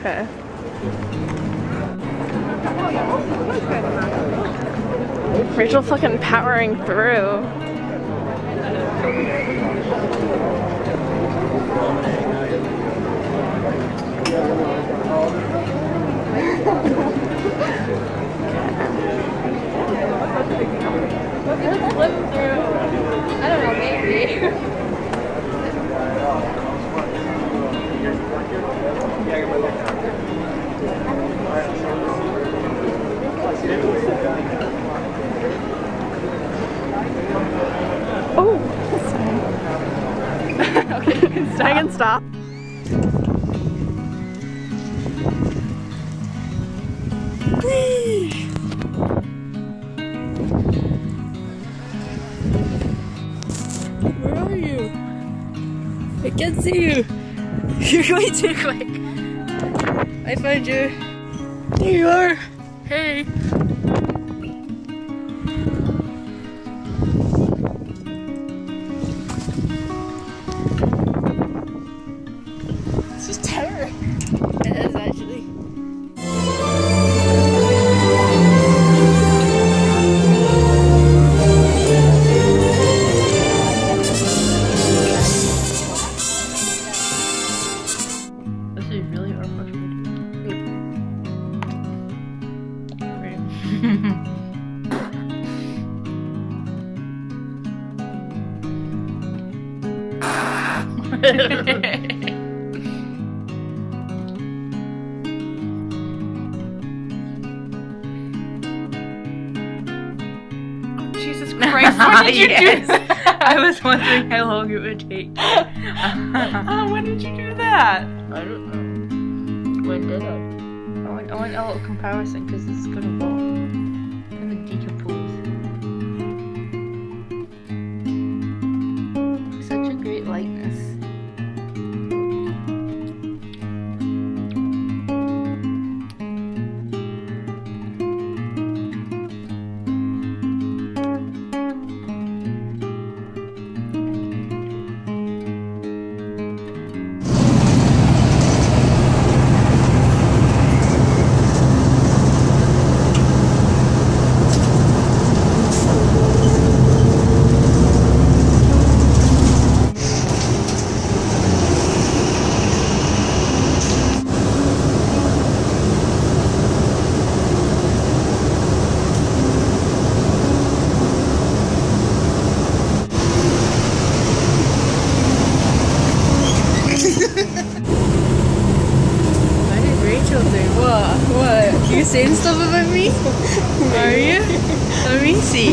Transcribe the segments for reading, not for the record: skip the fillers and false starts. Okay. Rachel fucking powering through. Just flip through. I don't know, maybe. Oh, this way. Okay, you can stop. I can stop. I can't see you. You're going too quick. I found you. There you are. Hey. This is terror. It is actually. Jesus Christ, why did you do that? I was wondering how long it would take. When did you do that? I don't know. When did I? I want a little comparison because this is going to fall and then decompose. Such a great likeness. You saying stuff about me? Are you? Let me see.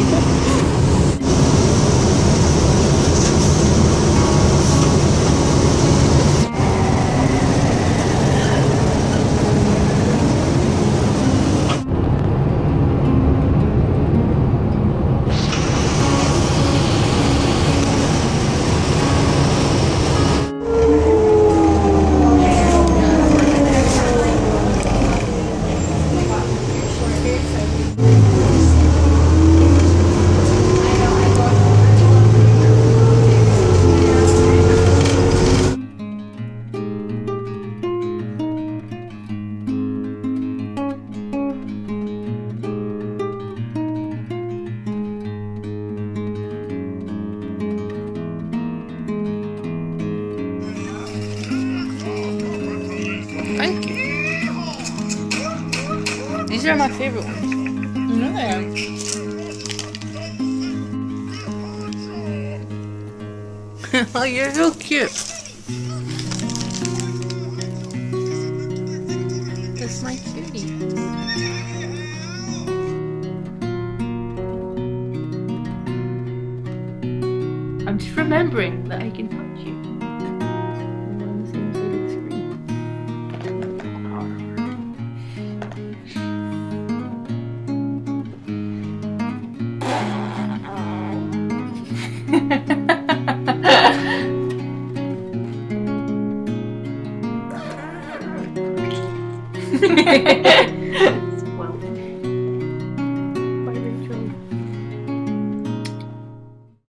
These are my favorite ones. You know they are. Oh, you're so cute. That's my cutie. I'm just remembering that I can touch you.